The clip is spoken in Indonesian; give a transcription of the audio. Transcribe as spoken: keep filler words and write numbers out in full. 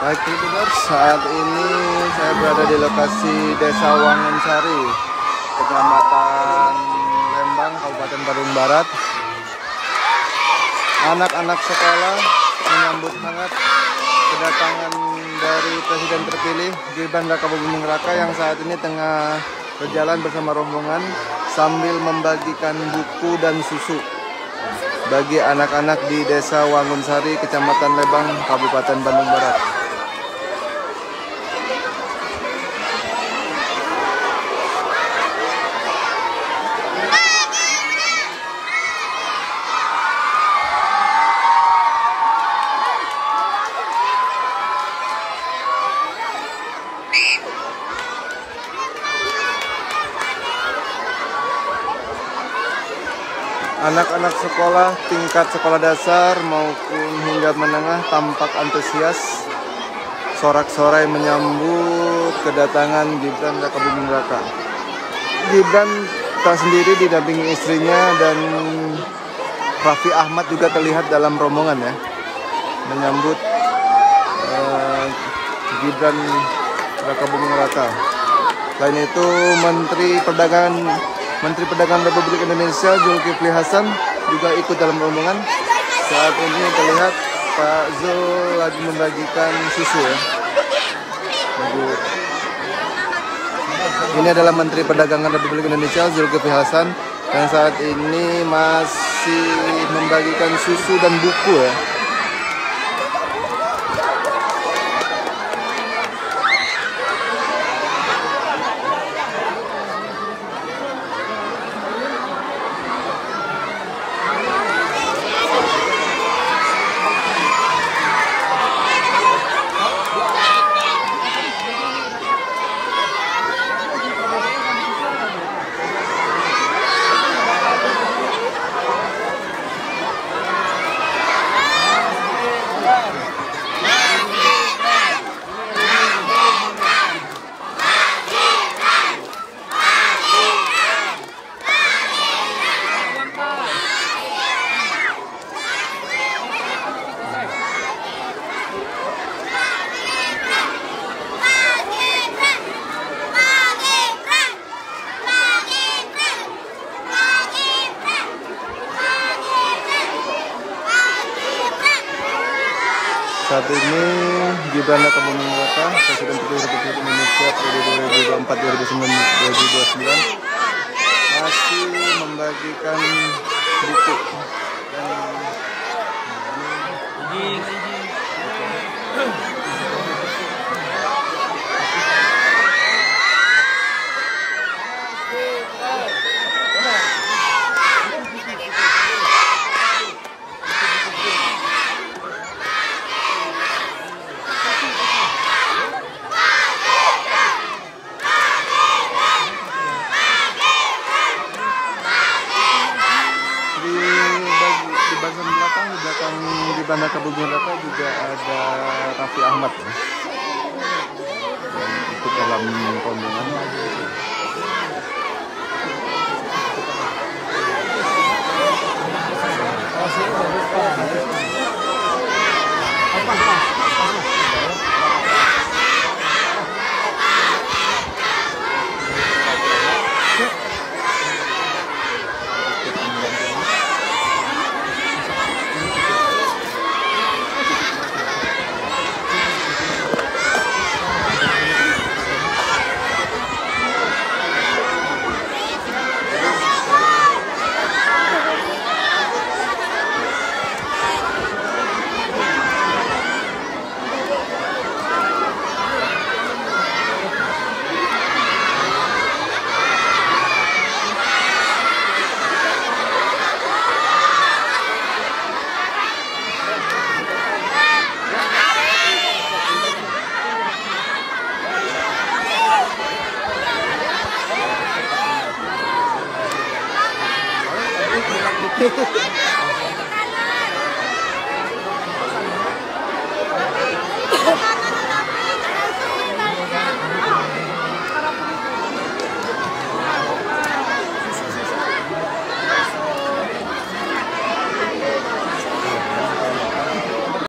Baik YouTubers, saat ini saya berada di lokasi Desa Wangensari, Kecamatan Lembang, Kabupaten Bandung Barat. Anak-anak sekolah menyambut hangat kedatangan dari Presiden terpilih Gibran Rakabuming Raka yang saat ini tengah berjalan bersama rombongan sambil membagikan buku dan susu bagi anak-anak di Desa Wangensari, Kecamatan Lembang, Kabupaten Bandung Barat. Anak-anak sekolah tingkat sekolah dasar maupun hingga menengah tampak antusias sorak-sorai menyambut kedatangan Gibran Rakabuming Raka. Gibran tak sendiri didampingi istrinya dan Raffi Ahmad juga terlihat dalam rombongan ya, menyambut eh, Gibran Rakabuming Raka. Selain itu Menteri Perdagangan Menteri Perdagangan Republik Indonesia Zulkifli Hasan juga ikut dalam rombongan. Saat ini terlihat Pak Zul lagi membagikan susu ya. Ini adalah Menteri Perdagangan Republik Indonesia Zulkifli Hasan yang saat ini masih membagikan susu dan buku ya. Saat ini Gibran Rakabuming Raka, Presiden Republik Indonesia periode dua ribu dua puluh empat sampai dua ribu dua puluh sembilan, masih membagikan buku dan Gibran Rakabuming Raka juga ada Raffi Ahmad ya, yang ikut dalam rombongan. Hehehe